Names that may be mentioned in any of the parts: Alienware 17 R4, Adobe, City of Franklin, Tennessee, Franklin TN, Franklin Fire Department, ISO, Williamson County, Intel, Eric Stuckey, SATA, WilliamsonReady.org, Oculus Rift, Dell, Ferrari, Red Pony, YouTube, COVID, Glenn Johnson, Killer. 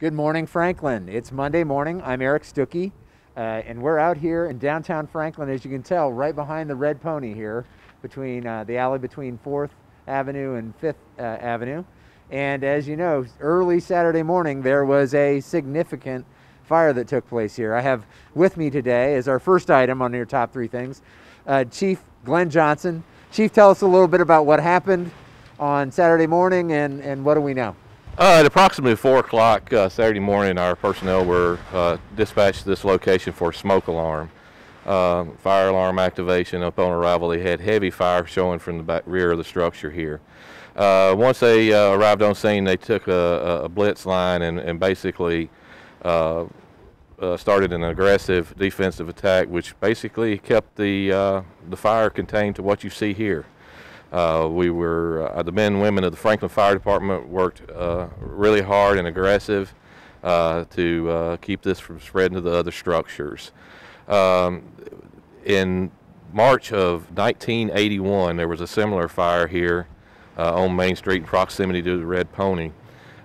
Good morning, Franklin. It's Monday morning. I'm Eric Stuckey, and we're out here in downtown Franklin, as you can tell, right behind the Red Pony here, between the alley between 4th Avenue and 5th Avenue. And as you know, early Saturday morning, there was a significant fire that took place here. I have with me today, as our first item on your top three things, Chief Glenn Johnson. Chief, tell us a little bit about what happened on Saturday morning and what do we know? At approximately 4 o'clock Saturday morning, our personnel were dispatched to this location for a smoke alarm. Fire alarm activation. Upon arrival, they had heavy fire showing from the back rear of the structure here. Once they arrived on scene, they took a blitz line and basically started an aggressive defensive attack, which basically kept the fire contained to what you see here. The men and women of the Franklin Fire Department worked really hard and aggressive to keep this from spreading to the other structures. In March of 1981, there was a similar fire here on Main Street in proximity to the Red Pony.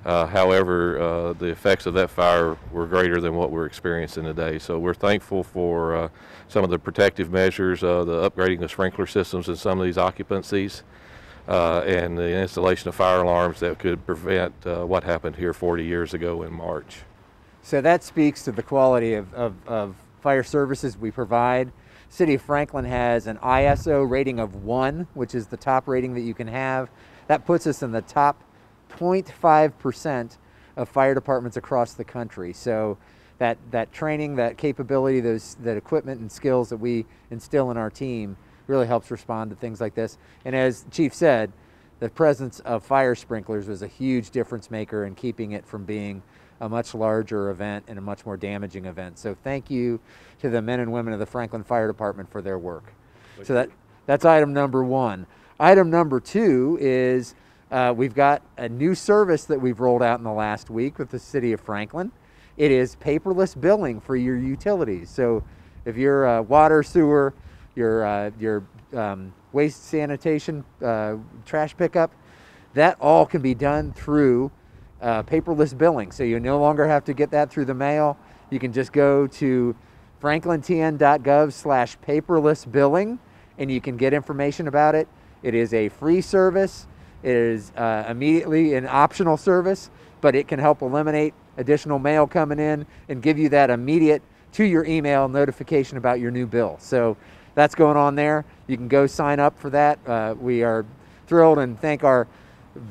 However, the effects of that fire were greater than what we're experiencing today. So we're thankful for some of the protective measures, the upgrading of sprinkler systems in some of these occupancies, and the installation of fire alarms that could prevent what happened here 40 years ago in March. So that speaks to the quality of fire services we provide. City of Franklin has an ISO rating of 1, which is the top rating that you can have. That puts us in the top 0.5% of fire departments across the country. So that training, that capability, that equipment and skills that we instill in our team really helps respond to things like this. And as Chief said, the presence of fire sprinklers was a huge difference maker in keeping it from being a much larger event and a much more damaging event. So thank you to the men and women of the Franklin Fire Department for their work. So that's item number 1. Item number 2 is we've got a new service that we've rolled out in the last week with the City of Franklin. It is paperless billing for your utilities. So if your water, sewer, your waste sanitation, trash pickup, that all can be done through paperless billing. So you no longer have to get that through the mail. You can just go to franklintn.gov/paperless billing and you can get information about it. It is a free service. It is immediately an optional service, but it can help eliminate additional mail coming in and give you that immediate to your email notification about your new bill. So that's going on there. You can go sign up for that. We are thrilled and thank our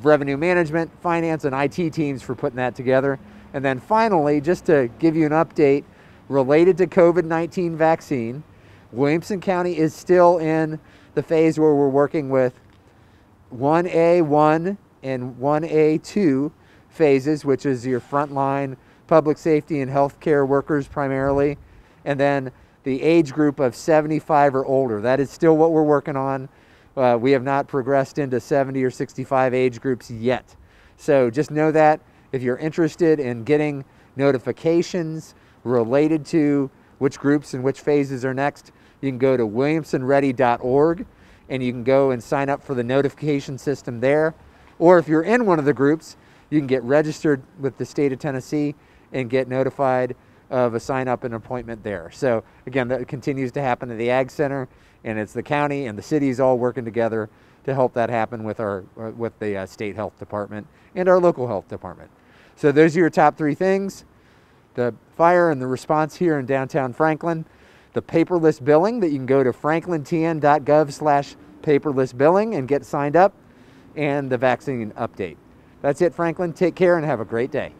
revenue management, finance, and IT teams for putting that together. And then finally, just to give you an update related to COVID-19 vaccine, Williamson County is still in the phase where we're working with 1A1 and 1A2 phases, which is your frontline public safety and healthcare workers primarily, and then the age group of 75 or older. That is still what we're working on. We have not progressed into 70 or 65 age groups yet. So just know that if you're interested in getting notifications related to which groups and which phases are next, you can go to WilliamsonReady.org. and you can go and sign up for the notification system there. Or if you're in one of the groups, you can get registered with the state of Tennessee and get notified of a sign up and appointment there. So again, that continues to happen at the Ag Center, and it's the county and the cities all working together to help that happen with the state health department and our local health department. So those are your top 3 things: the fire and the response here in downtown Franklin, the paperless billing that you can go to franklintn.gov/paperless billing and get signed up, and the vaccine update. That's it, Franklin. Take care and have a great day.